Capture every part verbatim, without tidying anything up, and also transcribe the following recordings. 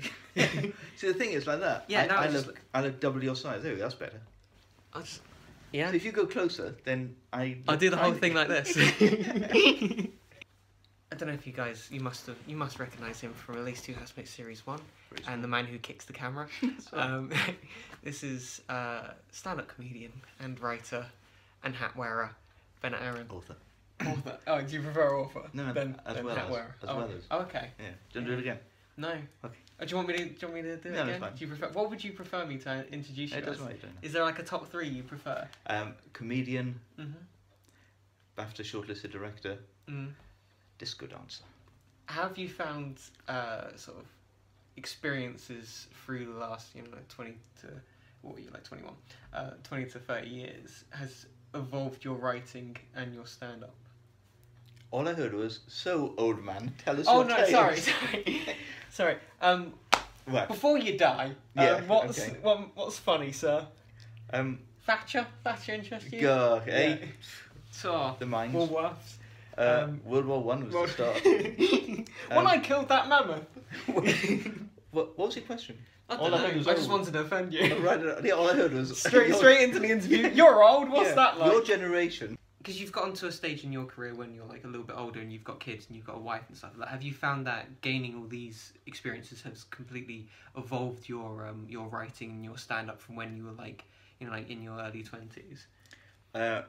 See, the thing is like that. Yeah, I, no, I, look, like... I look double your size. There we go, that's better. I just... Yeah. So if you go closer, then I... I'll do the whole thing like this. I don't know if you guys, you must have, you must recognise him from at least Two Housemates Series one, Pretty and smart. The Man Who Kicks the Camera. um, this is uh, stand-up comedian and writer and hat wearer, Bennett Arron. Author. Author. Oh, do you prefer author? No, than, as than well hat as, wearer. As oh. well as. Oh, okay. Yeah. Do you want to do it again? No. Okay. Oh, do you want me to? Do you want me to do it no, again? Fine. Do you prefer? What would you prefer me to introduce you? It doesn't matter. Is there like a top three you prefer? Um, comedian. Mhm. BAFTA shortlisted director. Mm. Disco dancer. Have you found uh, sort of experiences through the last, you know, like twenty to what were you like twenty-one, uh, twenty to thirty years has evolved your writing and your stand-up? All I heard was, "So old man, tell us." Oh your no, tales. sorry, sorry, sorry. Um, what? Before you die, yeah, um, what's okay. what, what's funny, sir? Um, Thatcher, Thatcher interests you? Go, okay. Yeah. So, the mines. Woolworths. Uh, um, World War One was World... the start. when um, I killed that mammoth. what, what was your question? I, all I, heard was I just wanted to offend you. Right, yeah, all I heard was straight straight into the interview. You're old. What's yeah, that like? Your generation. Because you've gotten to a stage in your career when you're like a little bit older and you've got kids and you've got a wife and stuff like that. Have you found that gaining all these experiences has completely evolved your um, your writing and your stand up from when you were like, you know, like in your early twenties? Uh,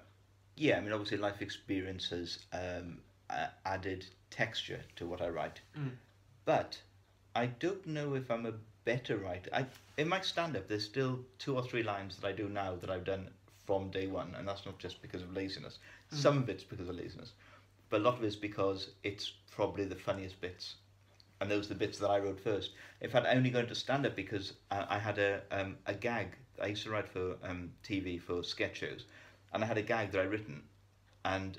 yeah, I mean, obviously life experiences um, uh, added texture to what I write, mm. but I don't know if I'm a better writer. I, in my stand up, there's still two or three lines that I do now that I've done from day one, and that's not just because of laziness. Mm. Some of it's because of laziness, but a lot of it's because it's probably the funniest bits, and those are the bits that I wrote first. In fact, I only got into stand-up because I, I had a um, a gag. I used to write for um, T V, for sketch shows, and I had a gag that I'd written, and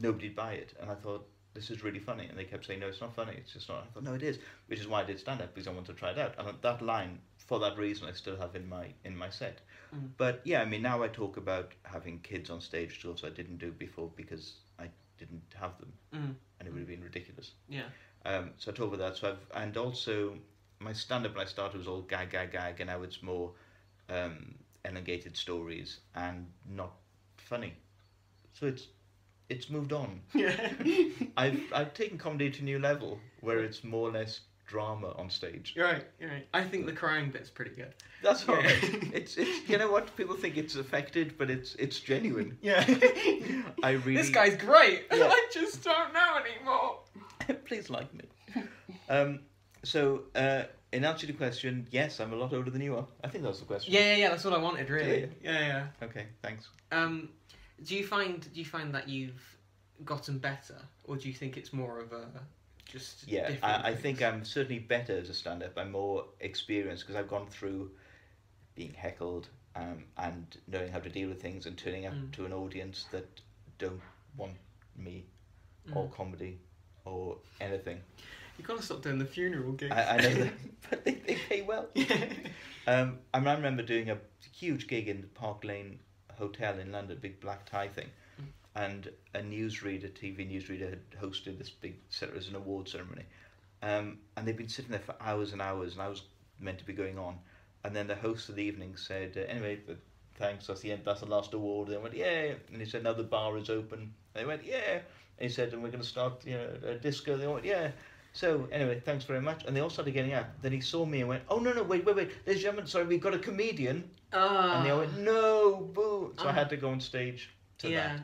nobody'd buy it, and I thought, this is really funny, and they kept saying, no, it's not funny, it's just not. I thought, no, it is, which is why I did stand-up, because I wanted to try it out, and that line, for that reason, I still have in my in my set. Mm. But yeah, I mean, now I talk about having kids on stage, which also I didn't do before because I didn't have them, mm. and it would have been ridiculous. Yeah. Um. So I talk about that. So I've and also my stand-up when I started was all gag, gag, gag, and now it's more um, elongated stories and not funny. So it's it's moved on. Yeah. I've I've taken comedy to a new level where it's more or less drama on stage. You're right, you're right. I think the crying bit's pretty good. That's all yeah. right. It's it's you know what, people think it's affected, but it's it's genuine. Yeah. I really This guy's great. Yeah. I just don't know anymore. Please like me. Um so uh in answer to the question, yes, I'm a lot older than you are. I think that was the question. Yeah, yeah, yeah, that's what I wanted really. Yeah, yeah. yeah, yeah. Okay, thanks. Um do you find do you find that you've gotten better, or do you think it's more of a Just yeah, I, I think I'm certainly better as a stand-up. I'm more experienced because I've gone through being heckled um, and knowing how to deal with things and turning up mm. to an audience that don't want me mm. or comedy or anything. You've got to stop doing the funeral gigs. I, I know that, but they, they pay well. Yeah. Um, I, mean, I remember doing a huge gig in the Park Lane Hotel in London, big black tie thing. And a newsreader, T V newsreader, had hosted this big set as an award ceremony, um, and they'd been sitting there for hours and hours, and I was meant to be going on, and then the host of the evening said, uh, "Anyway, thanks. That's the end. That's the last award." And they went, "Yeah," and he said, "Now the bar is open." And they went, "Yeah," and he said, "And we're going to start, you know, a disco." They went, "Yeah." So anyway, thanks very much. And they all started getting out. Then he saw me and went, "Oh no, no, wait, wait, wait, ladies and gentlemen, sorry, we've got a comedian." Uh, and they all went, "No, boo!" So uh, I had to go on stage to yeah. that.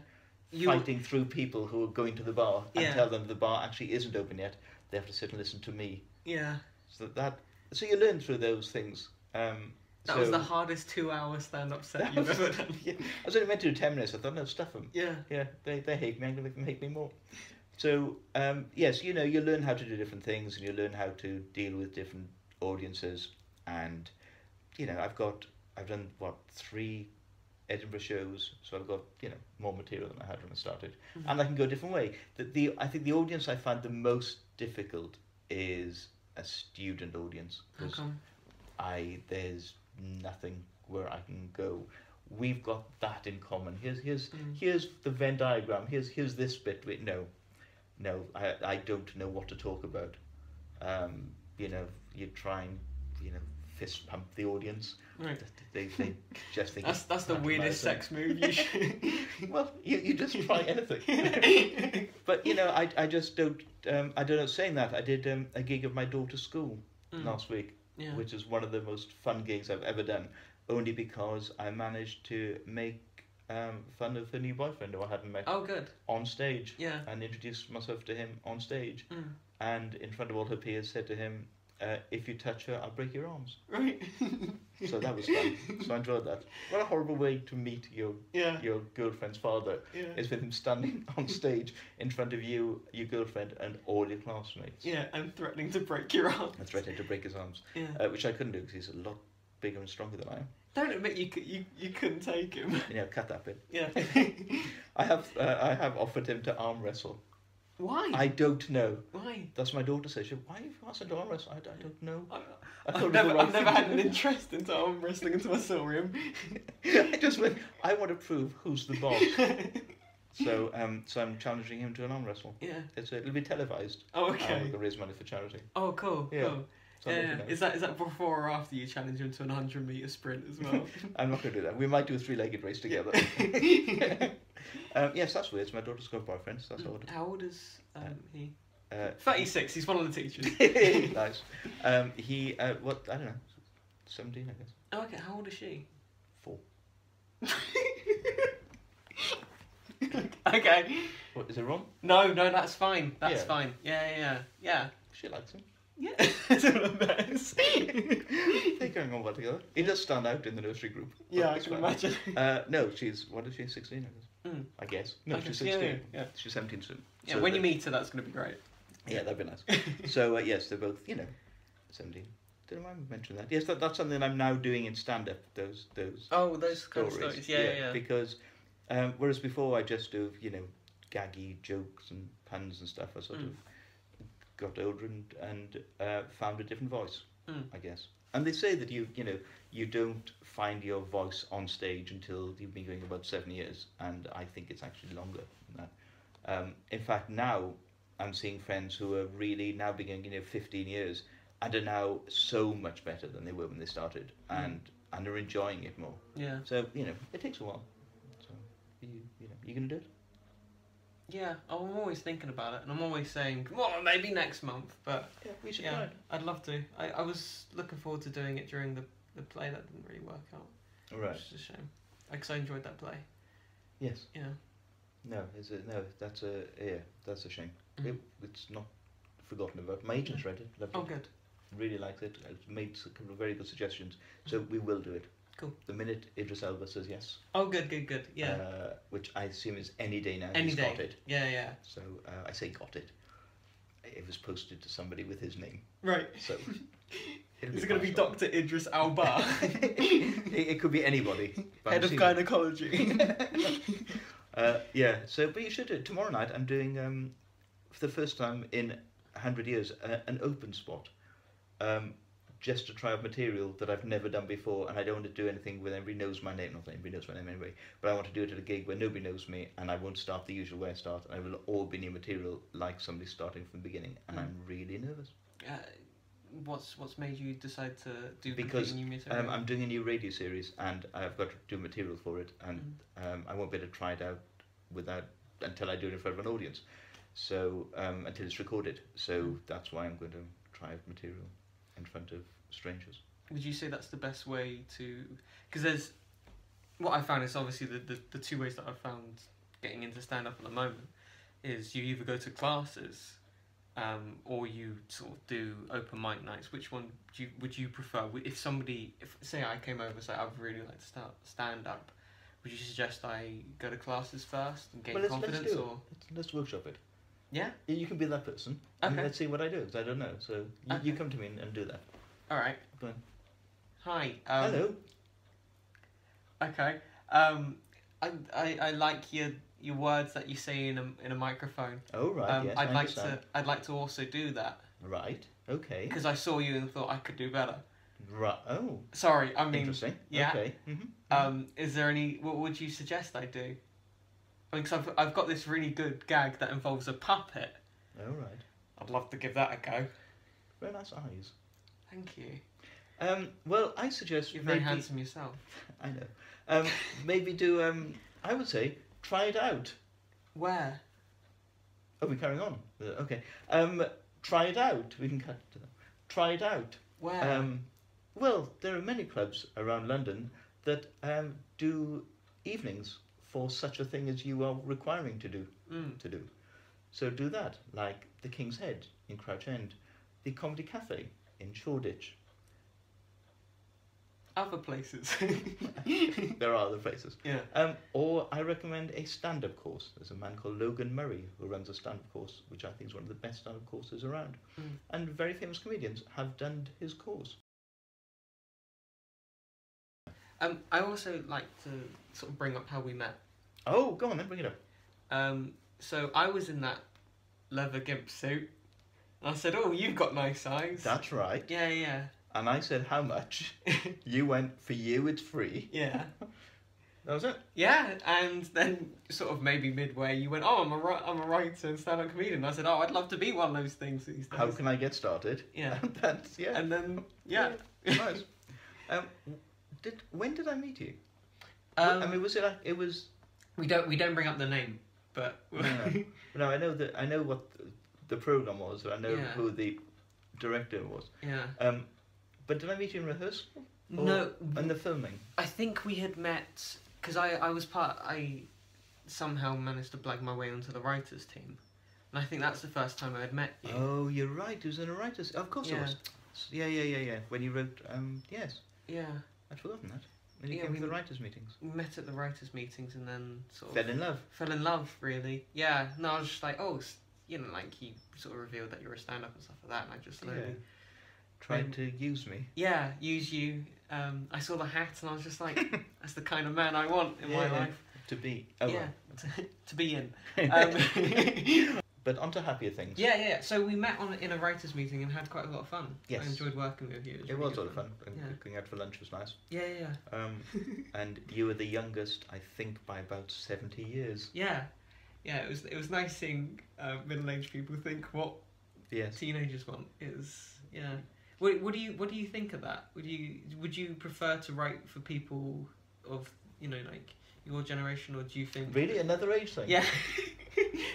You... Fighting through people who are going to the bar and yeah. tell them the bar actually isn't open yet. They have to sit and listen to me. Yeah. So that so you learn through those things. Um, that so was the hardest two-hour stand-up set you've was, ever done. Yeah. I was only meant to do ten minutes. I thought, no, stuff them. Yeah. Yeah. They they hate me. I'm gonna make them hate me more. So um, yes, you know, you learn how to do different things and you learn how to deal with different audiences. And you know, I've got I've done what three. Edinburgh shows, so I've got, you know, more material than I had when I started. Mm-hmm. And I can go a different way. The, the I think the audience I find the most difficult is a student audience. Because okay. I there's nothing where I can go. We've got that in common. Here's here's mm. here's the Venn diagram, here's here's this bit. No. No, I I don't know what to talk about. Um you know, you try and, you know, fist pump the audience. Right. They, they just think that's that's the weirdest sex move you should. Well, you you just try anything. But you know, I I just don't um I don't know. Saying that, I did um, a gig of my daughter's school mm. last week, yeah. which is one of the most fun gigs I've ever done. Only because I managed to make um, fun of her new boyfriend who I hadn't met. Oh, good. On stage. Yeah. And introduced myself to him on stage. Mm. And in front of all her peers said to him, uh, if you touch her, I'll break your arms. Right. So that was fun. So I enjoyed that. What a horrible way to meet your yeah. your girlfriend's father. Yeah. Is with him standing on stage in front of you, your girlfriend, and all your classmates. Yeah, and threatening to break your arms. And threatening to break his arms. Yeah. Uh, which I couldn't do because he's a lot bigger and stronger than I am. Don't admit you you you couldn't take him. Yeah, cut that bit. Yeah. I have uh, I have offered him to arm wrestle. Why? I don't know. Why? That's my daughter says. She, why have you asked her to arm wrestle? I, I don't know. I, I I've never, I've never had an interest into arm wrestling until I saw him. I just went. I want to prove who's the boss. So um so I'm challenging him to an arm wrestle. Yeah. It's a, it'll be televised. Oh, okay. I'm going to raise money for charity. Oh, cool. Yeah. Cool. So yeah, is that is that before or after you challenge him to an hundred meter sprint as well? I'm not gonna do that. We might do a three legged race together. um, yes, that's weird. It's my daughter's got boyfriend. So that's old. How old is um, um, he? Uh, thirty-six. He's one of the teachers. Nice. Um, he uh, what? I don't know. Seventeen, I guess. Oh, okay. How old is she? Four. Okay. What is it wrong? No, no, that's fine. That's yeah. fine. Yeah, yeah, yeah, yeah. She likes him. Yeah, it's all a mess. They're going all well together. It does stand out in the nursery group. Yeah, I can imagine. Uh, no, she's, what is she, sixteen? I guess. Mm. I guess. No, okay. She's sixteen. Yeah, yeah. She's seventeen soon. Yeah, so when you meet her, that's going to be great. Yeah, that'd be nice. So, uh, yes, they're both, you know, seventeen. Didn't I mention that? Yes, that, that's something I'm now doing in stand-up, those those Oh, those stories. Kind of stories, yeah, yeah. yeah. Because, um, whereas before I just do, you know, gaggy jokes and puns and stuff, I sort mm. of... got older and, and uh, found a different voice, mm. I guess. And they say that you you know you don't find your voice on stage until you've been going about seven years, and I think it's actually longer than that. Um, in fact, now I'm seeing friends who are really now beginning, you know, fifteen years, and are now so much better than they were when they started, mm. and and are enjoying it more. Yeah. So you know it takes a while. So you you know you gonna do it. Yeah, I'm always thinking about it, and I'm always saying, well, maybe next month, but yeah, we should yeah, try it. I'd love to. I, I was looking forward to doing it during the, the play. That didn't really work out. Right. Which is a shame, because I enjoyed that play. Yes. Yeah. No, is it, no, that's a, yeah, that's a shame. Mm. It, it's not forgotten about. My agent's read it. Loved oh, it. Good. Really liked it. It's made a couple of very good suggestions, so we will do it. Cool. The minute Idris Elba says yes. Oh, good, good, good. Yeah. Uh, which I assume is any day now. Any he's day. Got it. Yeah, yeah. So uh, I say got it. It was posted to somebody with his name. Right. So is it going to be Doctor Idris Elba? it, it could be anybody. Head of gynaecology. uh, yeah. So, but you should do it. Tomorrow night. I'm doing um, for the first time in a hundred years uh, an open spot. Um, just to try out material that I've never done before, and I don't want to do anything where everybody knows my name, not that anybody knows my name anyway, but I want to do it at a gig where nobody knows me, and I won't start the usual way I start, and it will all be new material, like somebody starting from the beginning, and mm. I'm really nervous. Uh, what's what's made you decide to do because, new material? Because um, I'm doing a new radio series, and I've got to do material for it, and mm. um, I won't be able to try it out without until I do it in front of an audience, so um, until it's recorded, so mm. that's why I'm going to try out material in front of strangers. Would you say that's the best way to... Because there's... What I found is obviously the, the, the two ways that I've found getting into stand-up at the moment is you either go to classes um, or you sort of do open mic nights. Which one do you, would you prefer? If somebody... if say I came over and said, I'd really like to start stand-up, would you suggest I go to classes first and gain well, let's, confidence? Let's do or let's, let's workshop it. Yeah? You can be that person. Okay. And let's see what I do, because I don't know. So you, okay. you come to me and, and do that. All right. Go on. Hi. Um, Hello. Okay. Um, I, I I like your your words that you say in a in a microphone. Oh right. Um, yes. I'd I like understand. to I'd like to also do that. Right. Okay. Because I saw you and thought I could do better. Right. Oh. Sorry. I mean. Interesting. Yeah. Okay. Mm-hmm. Um. Is there any? What would you suggest I do? I mean, cause I've I've got this really good gag that involves a puppet. Oh right. I'd love to give that a go. Very nice eyes. Thank you. Um, well, I suggest... You're very maybe, handsome yourself. I know. Um, maybe do, um, I would say, try it out. Where? Oh, we're carrying on. Okay. Um, try it out. We can cut to that. Try it out. Where? Um, well, there are many clubs around London that um, do evenings for such a thing as you are requiring to do. Mm. To do. So do that, like The King's Head in Crouch End, The Comedy Cafe in Shoreditch. Other places. There are other places. Yeah. Um, or I recommend a stand-up course. There's a man called Logan Murray who runs a stand-up course, which I think is one of the best stand-up courses around. Mm. And very famous comedians have done his course. Um, I also like to sort of bring up how we met. Oh, go on then, bring it up. Um, so I was in that leather gimp suit, and I said, "Oh, you've got nice eyes." That's right. Yeah, yeah. And I said, "How much?" You went, "For you, it's free." Yeah. That was it. Yeah, and then sort of maybe midway, you went, "Oh, I'm a I'm a writer and stand-up comedian." I said, "Oh, I'd love to be one of those things these days. How can I get started?" Yeah. And that's yeah. And then yeah. yeah. Nice. Um, did when did I meet you? Um, I mean, was it? Like, it was. We don't we don't bring up the name, but no, no. no I know that I know what the, the program was. I know yeah. who the director was. Yeah. Um. But did I meet you in rehearsal? Or no. In the filming? I think we had met... Because I, I was part... I somehow managed to blag my way onto the writers' team. And I think that's the first time I had met you. Oh, you're right. It was in a writers... Of course yeah. it was. Yeah, yeah, yeah, yeah. When you wrote... Um, yes. Yeah. I'd forgotten that. When you yeah, came to the writers' meetings. We met at the writers' meetings and then sort of... Fell in love. Fell in love, really. Yeah. No, I was just like, oh, you know, like, you sort of revealed that you were a stand-up and stuff like that. And I just slowly... Yeah. Tried um, to use me. Yeah, use you. Um, I saw the hat and I was just like, that's the kind of man I want in yeah, my life. To be. Oh, yeah, right. to, to be in. Um, but onto happier things. Yeah, yeah, yeah. So we met on in a writers' meeting and had quite a lot of fun. Yes. I enjoyed working with you. It was, it really was a lot of fun. And yeah. Going out for lunch was nice. Yeah, yeah, yeah. Um, and you were the youngest, I think, by about seventy years. Yeah. Yeah, it was, it was nice seeing uh, middle-aged people think what yes. teenagers want is... Yeah. What, what do you what do you think of that? Would you would you prefer to write for people of, you know, like your generation, or do you think really another age thing? Yeah.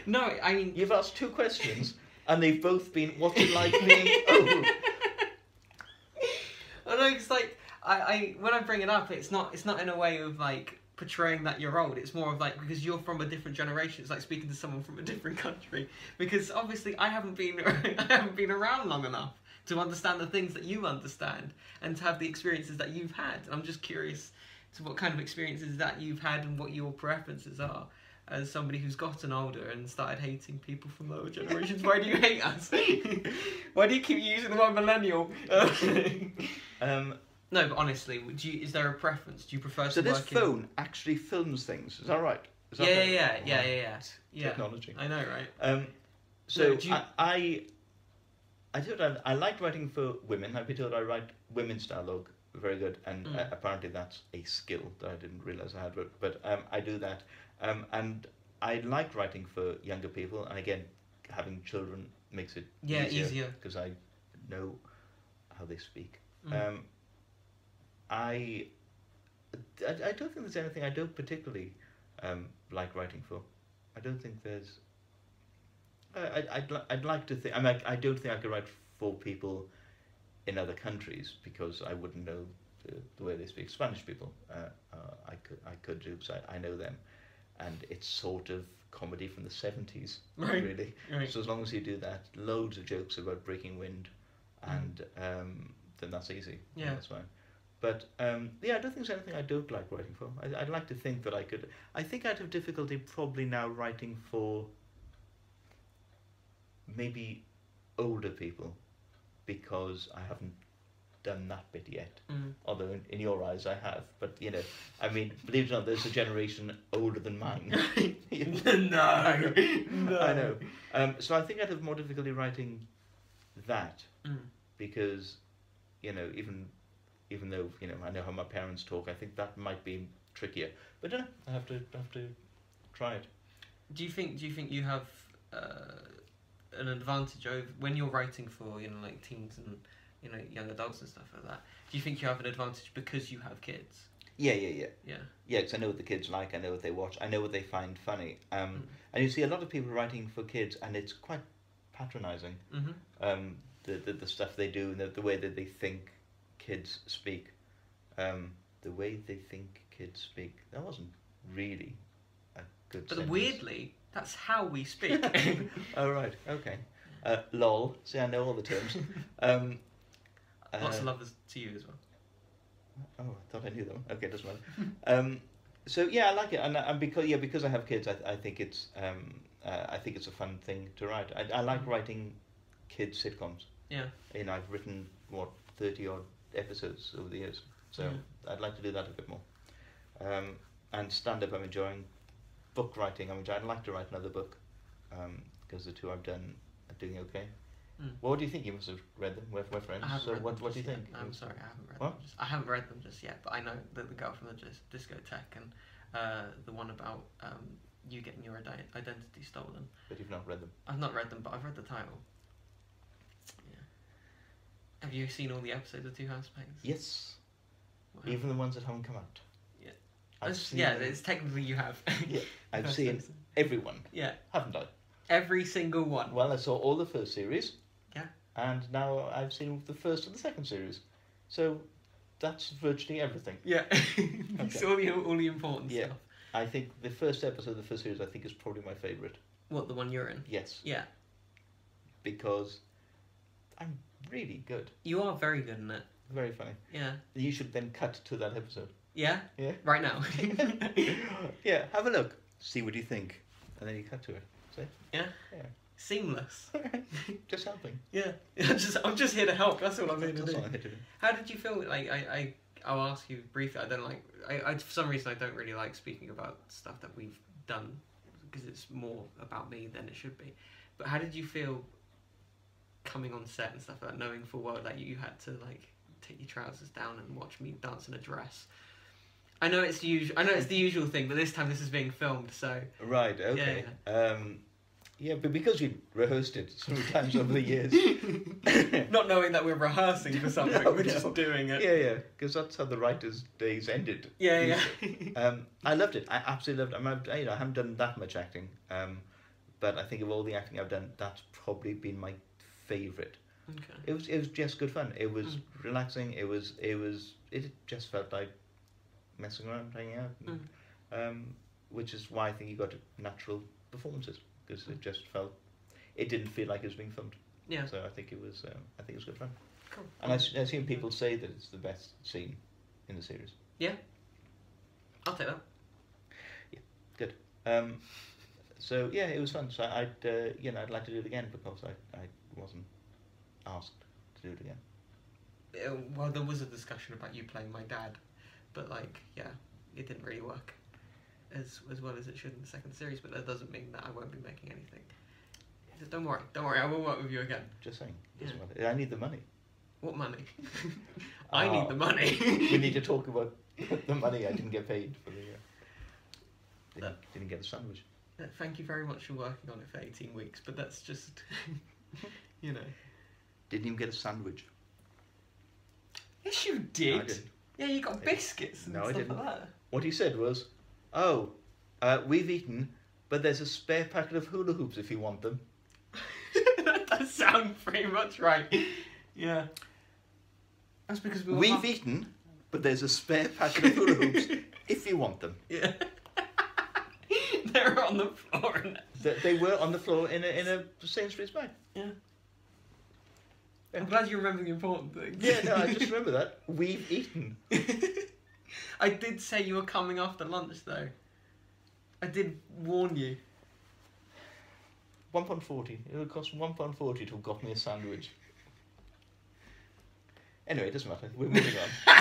No, I mean, you've asked two questions and they've both been what's it like being old. I know, it's like I, I when I bring it up, it's not it's not in a way of like portraying that you're old. It's more of like, because you're from a different generation, it's like speaking to someone from a different country, because obviously I haven't been I haven't been around long enough to understand the things that you understand and to have the experiences that you've had. I'm just curious to what kind of experiences that you've had and what your preferences are as somebody who's gotten older and started hating people from lower generations. Why do you hate us? Why do you keep using the word millennial? um, no, but honestly, do you, is there a preference? Do you prefer so to work So this phone in... actually films things, is that right? Is that yeah, right? Yeah, yeah, yeah, yeah, yeah. Technology. I know, right? Um, so no, do you... I... I I thought I, I liked writing for women. I've been told I write women's dialogue very good, and mm. uh, apparently that's a skill that I didn't realise I had, but, but um, I do that. Um, and I like writing for younger people, and again, having children makes it yeah, easier, because I know how they speak. Mm. Um, I, I, I don't think there's anything I don't particularly um, like writing for. I don't think there's... I'd, I'd, li I'd like to think... I mean, I, I don't think I could write for people in other countries, because I wouldn't know the, the way they speak. Spanish people, uh, uh, I could I could do, because I, I know them. And it's sort of comedy from the seventies, right. really. Right. So as long as you do that, loads of jokes about breaking wind, and mm. um, then that's easy. Yeah. That's fine. But, um, yeah, I don't think there's anything I don't like writing for. I, I'd like to think that I could... I think I'd have difficulty probably now writing for... maybe older people, because I haven't done that bit yet. Mm. Although in, in your eyes I have, but you know, I mean, believe it or not, there's a generation older than mine. no, no, I know. Um, so I think I'd have more difficulty writing that mm. because, you know, even even though you know I know how my parents talk, I think that might be trickier. But no, I have to have to try it. Do you think? Do you think you have? Uh, an advantage over when you're writing for, you know, like teens and, you know, young adults and stuff like that? Do you think you have an advantage because you have kids? Yeah, yeah, yeah. Yeah. Yeah, because I know what the kids like, I know what they watch, I know what they find funny. Um, mm. And you see a lot of people writing for kids, and it's quite patronising, mm-hmm. um, the, the the stuff they do, and the, the way that they think kids speak. Um, the way they think kids speak. That wasn't really a good But sentence. Weirdly, that's how we speak. Oh, right, okay. Uh, lol. See, I know all the terms. Um, uh, Lots of love to you as well. Oh, I thought I knew them. Okay, doesn't matter. um, so yeah, I like it, and, and because yeah, because I have kids, I I think it's um uh, I think it's a fun thing to write. I I like writing kids sitcoms. Yeah. And I've written what thirty odd episodes over the years, so yeah. I'd like to do that a bit more. Um, and stand up, I'm enjoying. Book writing, I mean, I'd like to write another book, um, because the two I've done are doing okay. Mm. Well, what do you think? You must have read them. We're, we're friends. I haven't so read what, them what do you yet. think? I'm sorry, I haven't read what? them. Just, I haven't read them just yet, but I know that The Girl from the Discotheque and uh, the one about um, you getting your identity stolen. But you've not read them. I've not read them, but I've read the title. Yeah. Have you seen all the episodes of Two Housemates? Yes. What? Even the ones that haven't come out. Yeah. I've seen yeah, it's technically you have. Yeah, I've seen everyone. Yeah. Haven't I? Every single one. Well, I saw all the first series. Yeah. And now I've seen the first and the second series. So that's virtually everything. Yeah. You okay. saw the, all the important yeah. stuff. I think the first episode of the first series, I think, is probably my favourite. What, the one you're in? Yes. Yeah. Because I'm really good. You are very good in it. Very funny. Yeah. You should then cut to that episode. Yeah? Yeah. Right now. Yeah, have a look. See what you think. And then you cut to it. See? Yeah? Yeah. Seamless. Just helping. Yeah. I'm just, I'm just here to help. That's all I'm here to do. Here to do. How did you feel? Like, I, I, I'll ask you briefly. I don't like... I, I, for some reason, I don't really like speaking about stuff that we've done because it's more about me than it should be. But how did you feel coming on set and stuff like that, knowing full well that you had to, like, take your trousers down and watch me dance in a dress? I know it's the usual. I know it's the usual thing, but this time this is being filmed, so... Right, okay. Yeah, yeah. Um... Yeah, but because we rehearsed it so many times over the years. Not knowing that we're rehearsing for something, no, we're no. just doing it. Yeah, yeah, because that's how the writers' days ended. Yeah, usually. yeah. um, I loved it. I absolutely loved it. I, you know, I haven't done that much acting, um, but I think of all the acting I've done, that's probably been my favourite. Okay. It was it was just good fun. It was mm. relaxing. It was it was it just felt like messing around, hanging out, and, mm. um, which is why I think you got natural performances. Because it just felt, it didn't feel like it was being filmed. Yeah. So I think it was, um, I think it was good fun. Cool. And I, I assume people say that it's the best scene in the series. Yeah. I'll take that. Yeah. Good. Um, so yeah, it was fun. So I'd, uh, you know, I'd like to do it again because I, I wasn't asked to do it again. It, well, there was a discussion about you playing my dad, but like, yeah, it didn't really work. As, as well as it should in the second series, but that doesn't mean that I won't be making anything. So don't worry, don't worry, I will work with you again. Just saying, yeah. I need the money. What money? I uh, need the money. We need to talk about the money I didn't get paid for the... Uh, didn't, didn't get a sandwich. Thank you very much for working on it for eighteen weeks, but that's just... you know. Didn't even get a sandwich. Yes, you did. No, I didn't. Yeah, you got I biscuits didn't. and no, stuff I didn't. like that. What he said was... Oh, uh, we've eaten, but there's a spare packet of hula hoops if you want them. That does sound pretty much right. Yeah. That's because we were We've half... eaten, but there's a spare packet of hula hoops if you want them. Yeah. They were on the floor. And... They, they were on the floor in a, in a Sainsbury's bag. Yeah. yeah. I'm glad you remember the important things. Yeah, no, I just remember that. We've eaten. I did say you were coming after lunch, though. I did warn you. one pound forty. It would cost one pound forty to have got me a sandwich. Anyway, it doesn't matter. We're moving on.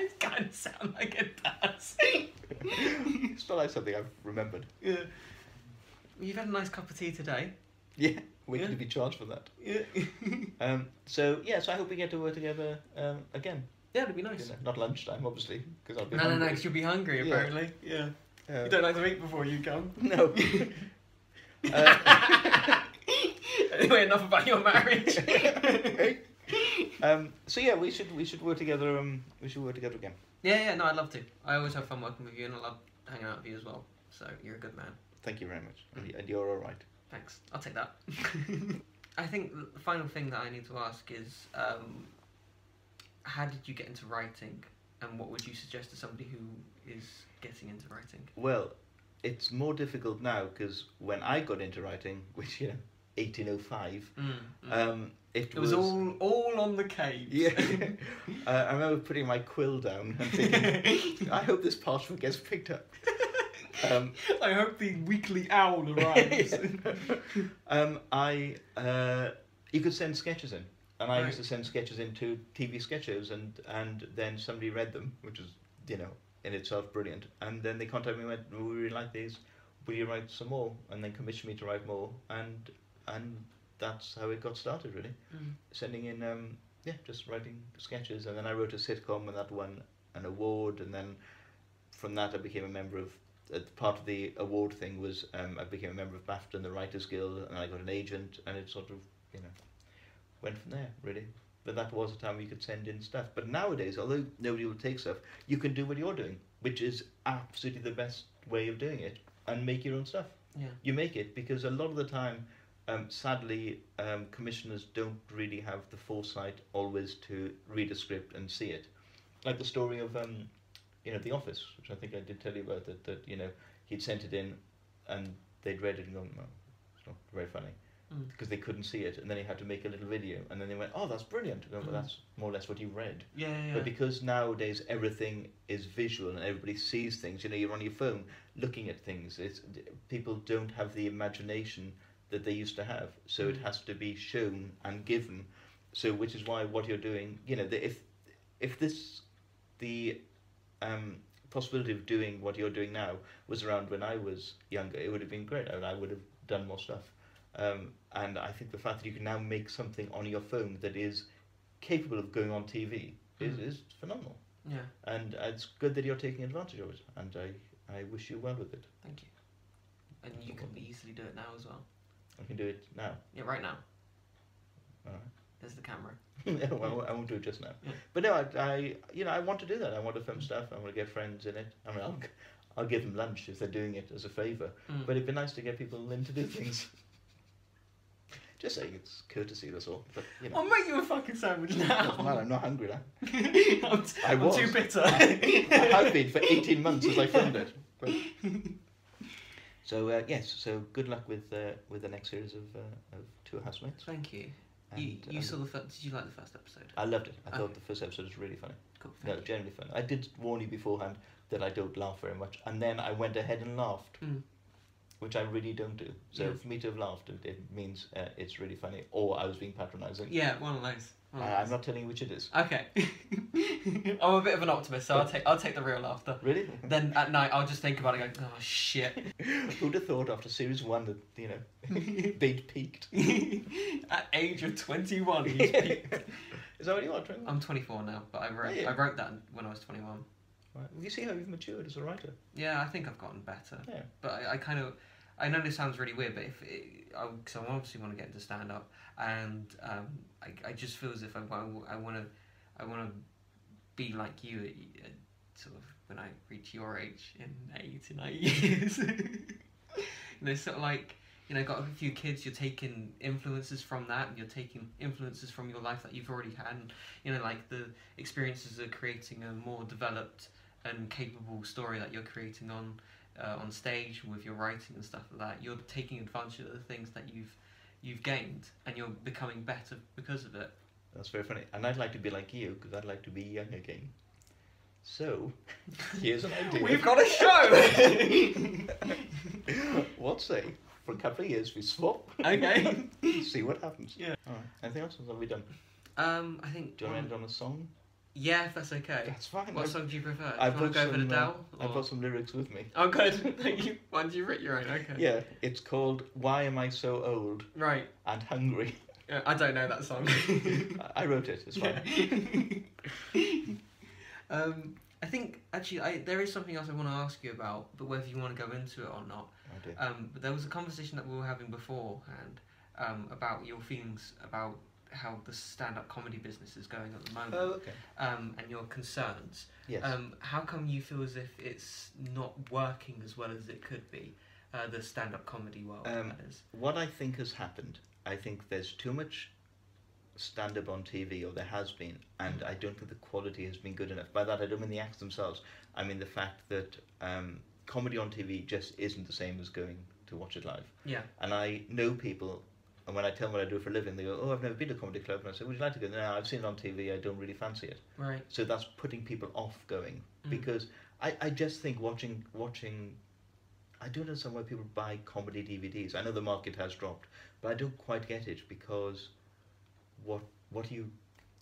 It kind of sounds like it does. It's not like something I've remembered. Yeah. You've had a nice cup of tea today. Yeah. We're going to be charged for that. Yeah. um, so, yeah, so I hope we get to work together um, again. Yeah, it'd be nice. You know, not lunchtime, obviously, because I'll be no, hungry. No, no, no, you'll be hungry, apparently. Yeah. yeah. Um, you don't like to eat before you come. No. uh, Anyway, enough about your marriage. um, so yeah, we should we should work together. Um, we should work together again. Yeah, yeah, no, I'd love to. I always have fun working with you, and I love hanging out with you as well. So you're a good man. Thank you very much, mm. and you're all right. Thanks. I'll take that. I think the final thing that I need to ask is, um, how did you get into writing, and what would you suggest to somebody who is getting into writing? Well, it's more difficult now, because when I got into writing, which, you know, eighteen oh five, mm, mm. Um, it, it was... It was all, all on the caves. Yeah. uh, I remember putting my quill down and thinking, I hope this parchment gets picked up. Um, I hope the weekly owl arrives. um, I, uh, you could send sketches in, and I right. used to send sketches into T V sketches, and and then somebody read them, which is, you know, in itself brilliant. And then they contacted me and went, "We really like these. Will you write some more?" And then commissioned me to write more, and and that's how it got started, really. Mm. Sending in, um, yeah, just writing sketches, and then I wrote a sitcom, and that won an award, and then from that I became a member of. Part of the award thing was um, I became a member of BAFTA and the Writers Guild, and I got an agent, and it sort of, you know, went from there, really. But that was the time you could send in stuff. But nowadays, although nobody will take stuff, you can do what you're doing, which is absolutely the best way of doing it, and make your own stuff. Yeah. You make it, because a lot of the time, um, sadly, um, commissioners don't really have the foresight always to read a script and see it. Like the story of... Um, you know, The Office, which I think I did tell you about, that, that, you know, he'd sent it in and they'd read it and gone, no, it's not very funny, mm. because they couldn't see it, and then he had to make a little video, and then they went, oh, that's brilliant, and, well, mm. that's more or less what you read. Yeah, yeah, yeah. But because nowadays everything is visual and everybody sees things, you know, you're on your phone looking at things, it's, people don't have the imagination that they used to have, so mm. it has to be shown and given, so which is why what you're doing, you know, the, if, if this, the... Um, possibility of doing what you're doing now was around when I was younger, it would have been great. I, mean, I would have done more stuff. Um, and I think the fact that you can now make something on your phone that is capable of going on T V is, mm. is phenomenal. Yeah. And it's good that you're taking advantage of it, and I, I wish you well with it. Thank you. And you can easily do it now as well. I can do it now? Yeah, right now. All right. There's the camera. No, I won't, I won't do it just now. Yeah. But no, I, I, you know, I want to do that. I want to film stuff. I want to get friends in it. I mean, I'll, I'll give them lunch if they're doing it as a favour. Mm. But it'd be nice to get people in to do things. Just saying, it's courtesy, that's all. But, you know. I'll make you a fucking sandwich now. Oh, man, I'm not hungry now. I'm, t I was. I'm too bitter. I, I have been for eighteen months as I filmed it. But... So uh, yes, so good luck with uh, with the next series of uh, of Two Housemates. Thank you. And you you um, saw the first, did you like the first episode? I loved it. I okay. thought the first episode was really funny. Cool. No, you. Generally funny. I did warn you beforehand that I don't laugh very much, and then I went ahead and laughed, mm. which I really don't do. So yes. for me to have laughed, it, it means uh, it's really funny, or I was being patronising. Yeah, one of those. One of those. Uh, I'm not telling you which it is. Okay. I'm a bit of an optimist, so I'll take I'll take the real laughter. Really? Then at night I'll just think about it, going, oh shit. Who'd have thought after series one that, you know, they'd peaked? At age of twenty-one, he's yeah. peaked. Is that what you are? twenty-one? I'm twenty-four now, but I wrote yeah. I wrote that when I was twenty-one. Right. Well, you see how you've matured as a writer. Yeah, I think I've gotten better. Yeah. But I, I kind of, I know this sounds really weird, but if it, I, cause I obviously want to get into stand up, and um, I I just feel as if I I want to I want to. be like you at, at sort of when I reach your age in eight to nine years. You know, sort of like, you know, got a few kids, you're taking influences from that, and you're taking influences from your life that you've already had, and, you know, like the experiences of creating a more developed and capable story that you're creating on uh, on stage with your writing and stuff like that. You're taking advantage of the things that you've you've gained, and you're becoming better because of it. That's very funny. And I'd like to be like you, because I'd like to be young again. So, here's an idea. We've got a show! What say? For a couple of years, we swap. Okay. See what happens. Yeah. All right. Anything else? Or are we done? Um, I think... Do you um, want to end on a song? Yeah, if that's okay. That's fine. What I've, song do you prefer? Do you want to go some, over to Adele? Uh, I've got some lyrics with me. Oh, good. Thank you. Why did you write your own? Okay. Yeah. It's called Why Am I So Old? Right. And Hungry. I don't know that song. I wrote it, it's fine. Yeah. um, I think, actually, I, there is something else I want to ask you about, but whether you want to go into it or not. I do. Um, but there was a conversation that we were having beforehand um, about your feelings about how the stand-up comedy business is going at the moment. Oh, okay. Um, and your concerns. Yes. Um, how come you feel as if it's not working as well as it could be, uh, the stand-up comedy world? Um, that is. What I think has happened, I think there's too much stand-up on T V, or there has been, and I don't think the quality has been good enough. By that I don't mean the acts themselves, I mean the fact that um, comedy on T V just isn't the same as going to watch it live. Yeah. And I know people, and when I tell them what I do for a living, they go, oh, I've never been to a comedy club, and I say, would you like to go? No, I've seen it on T V, I don't really fancy it. Right. So that's putting people off going, mm. because I, I just think watching, watching, I don't understand why people buy comedy D V Ds. I know the market has dropped, but I don't quite get it, because what, what do you,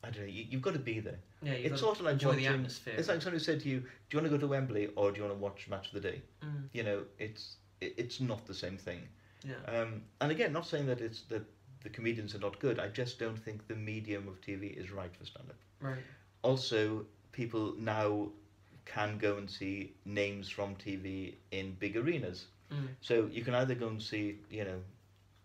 I don't know, you, you've got to be there. Yeah, you've it's got sort of like enjoy watching, the atmosphere. It's like someone who said to you, do you want to go to Wembley, or do you want to watch Match of the Day? Mm. You know, it's, it, it's not the same thing. Yeah. Um, and again, not saying that it's that the comedians are not good, I just don't think the medium of T V is right for stand-up. Right. Also, people now can go and see names from T V in big arenas. Mm. So you can either go and see, you know,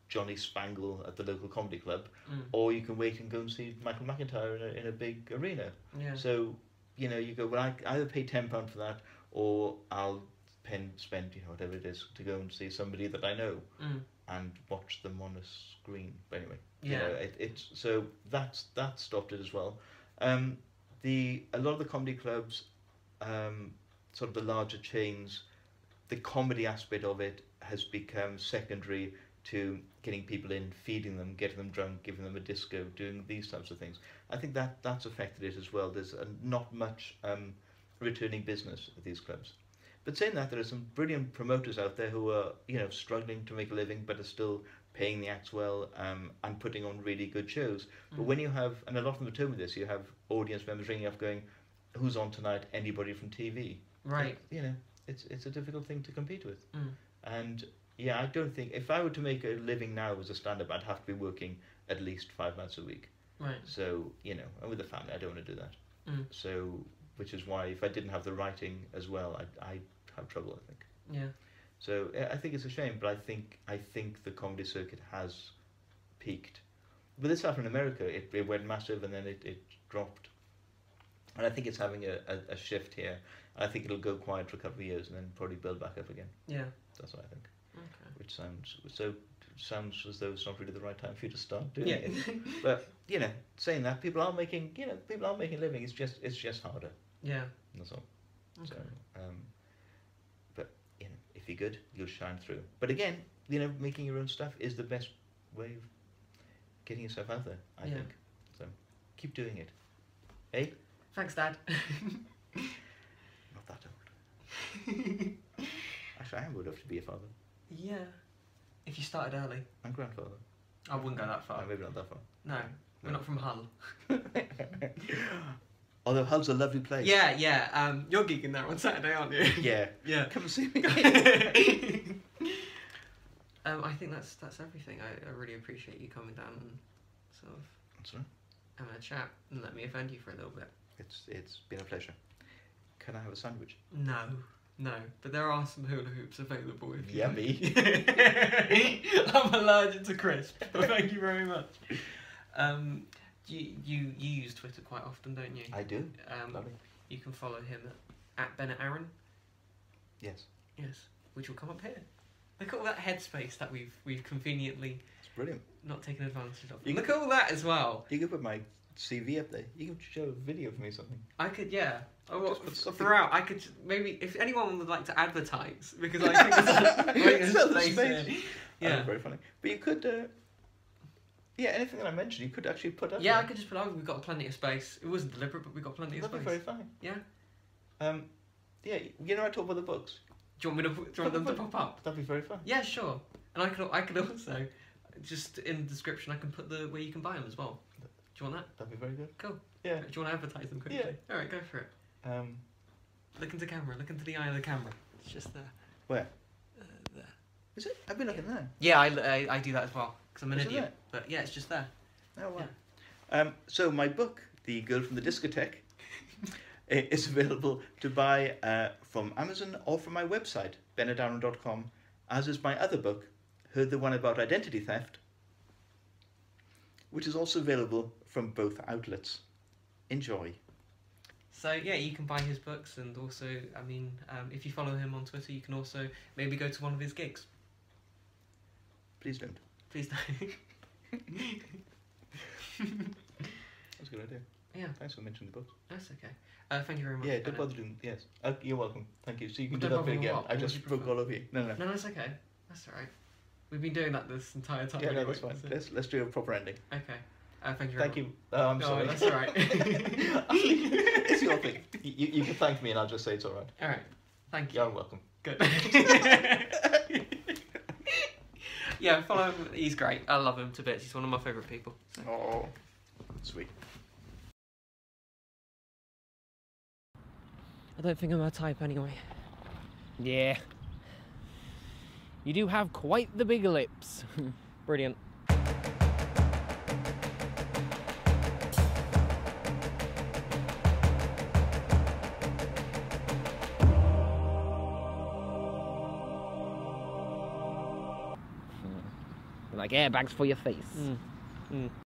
Johnny Spangle at the local comedy club, mm. or you can wait and go and see Michael McIntyre in a, in a big arena. Yeah. So, you know, you go, well, I either pay ten pounds for that, or I'll pen spend, you know, whatever it is, to go and see somebody that I know, mm. and watch them on a screen. But anyway, yeah, you know, it, it's so that's that stopped it as well. Um, the a lot of the comedy clubs, um, sort of the larger chains, the comedy aspect of it has become secondary to getting people in, feeding them, getting them drunk, giving them a disco, doing these types of things. I think that that's affected it as well. There's a, not much um, returning business at these clubs. But saying that, there are some brilliant promoters out there who are, you know, struggling to make a living, but are still paying the acts well, um, and putting on really good shows. Mm. But when you have, and a lot of them have told me this, you have audience members ringing up going, who's on tonight? Anybody from T V? Right. And, you know, it's it's a difficult thing to compete with. Mm. And yeah, I don't think, if I were to make a living now as a stand-up, I'd have to be working at least five nights a week. Right. So, you know, and with a family, I don't want to do that. Mm. So, which is why if I didn't have the writing as well, I'd, I'd have trouble, I think. Yeah. So I think it's a shame, but I think I think the comedy circuit has peaked. But this happened in America. It, it went massive, and then it, it dropped. And I think it's having a, a, a shift here. I think it'll go quiet for a couple of years and then probably build back up again. Yeah. That's what I think. Okay. Which sounds so sounds as though it's not really the right time for you to start doing yeah. it. But you know, saying that, people are making you know people are making a living. It's just it's just harder. Yeah. That's all. Okay. So, um, but you know, if you're good, you'll shine through. But again, you know, making your own stuff is the best way of getting yourself out there. I yeah. think. So keep doing it. Hey. Eh? Thanks, Dad. Not that old. Actually, I would love to be a father. Yeah, if you started early. I'm grandfather. I wouldn't go that far. No, maybe not that far. No, no. We're not from Hull. Although Hull's a lovely place. Yeah, yeah. Um, you're gigging there on Saturday, aren't you? Yeah. Yeah. Come and see me. um, I think that's that's everything. I, I really appreciate you coming down and sort of. That's right. Having a chat and let me offend you for a little bit. It's it's been a pleasure. Can I have a sandwich? No. No, but there are some hula hoops available if you Yummy. I'm allergic to crisp, but thank you very much. Um, you, you you use Twitter quite often, don't you? I do. Um, Lovely. You can follow him at, at Bennett Arron. Yes. Yes, which will come up here. Look at all that headspace that we've we've conveniently. It's brilliant. Not taken advantage of. You Look can, at all that as well. You can put my C V up there. You can show a video of me or something. I could, yeah. Oh, well, throughout, I could maybe if anyone would like to advertise because I think that's a space. space. Yeah, oh, very funny. But you could, uh, yeah, anything that I mentioned, you could actually put up. Yeah, there. I could just put up. We've got plenty of space. It wasn't deliberate, but we got plenty That'd of space. That'd be very funny. Yeah. Um, yeah, you know I talk about the books. Do you want me to? Do you want them to pop up? That'd be very fun. Yeah, sure. And I could, I could also, just in the description, I can put the where you can buy them as well. Do you want that? That'd be very good. Cool. Yeah. Do you want to advertise them quickly? Yeah. All right, go for it. Um, look into camera, look into the eye of the camera. It's just there. Where? Uh, there. Is it? I've been looking yeah. there. Yeah, I, I, I do that as well, because I'm an Is idiot. It but yeah, it's just there. Oh, wow. Yeah. Um, so my book, The Girl from the Discotheque, is available to buy uh, from Amazon or from my website, bennett arron dot com, as is my other book, Heard the One About Identity Theft, which is also available from both outlets. Enjoy. So yeah, you can buy his books, and also, I mean, um, if you follow him on Twitter, you can also maybe go to one of his gigs. Please don't. Please don't. That's a good idea. Yeah. Thanks for mentioning the books. That's okay. Uh, thank you very much. Yeah, don't bother doing. Yes. Uh, you're welcome. Thank you. So you can well, do that bit again. I just spoke all over you. No, no. No, that's okay. That's alright. We've been doing that this entire time. Yeah, anyway, no, that's fine. So. Let's let's do a proper ending. Okay. Uh, thank you. Very thank much. you. Oh, I'm no, sorry. That's all right. It's your thing. You, you can thank me, and I'll just say it's all right. All right. Thank you. You're welcome. Good. Yeah, follow him. He's great. I love him to bits. He's one of my favourite people. So. Oh, sweet. I don't think I'm her type anyway. Yeah. You do have quite the big lips. Brilliant. Like airbags for your face. Mm. Mm.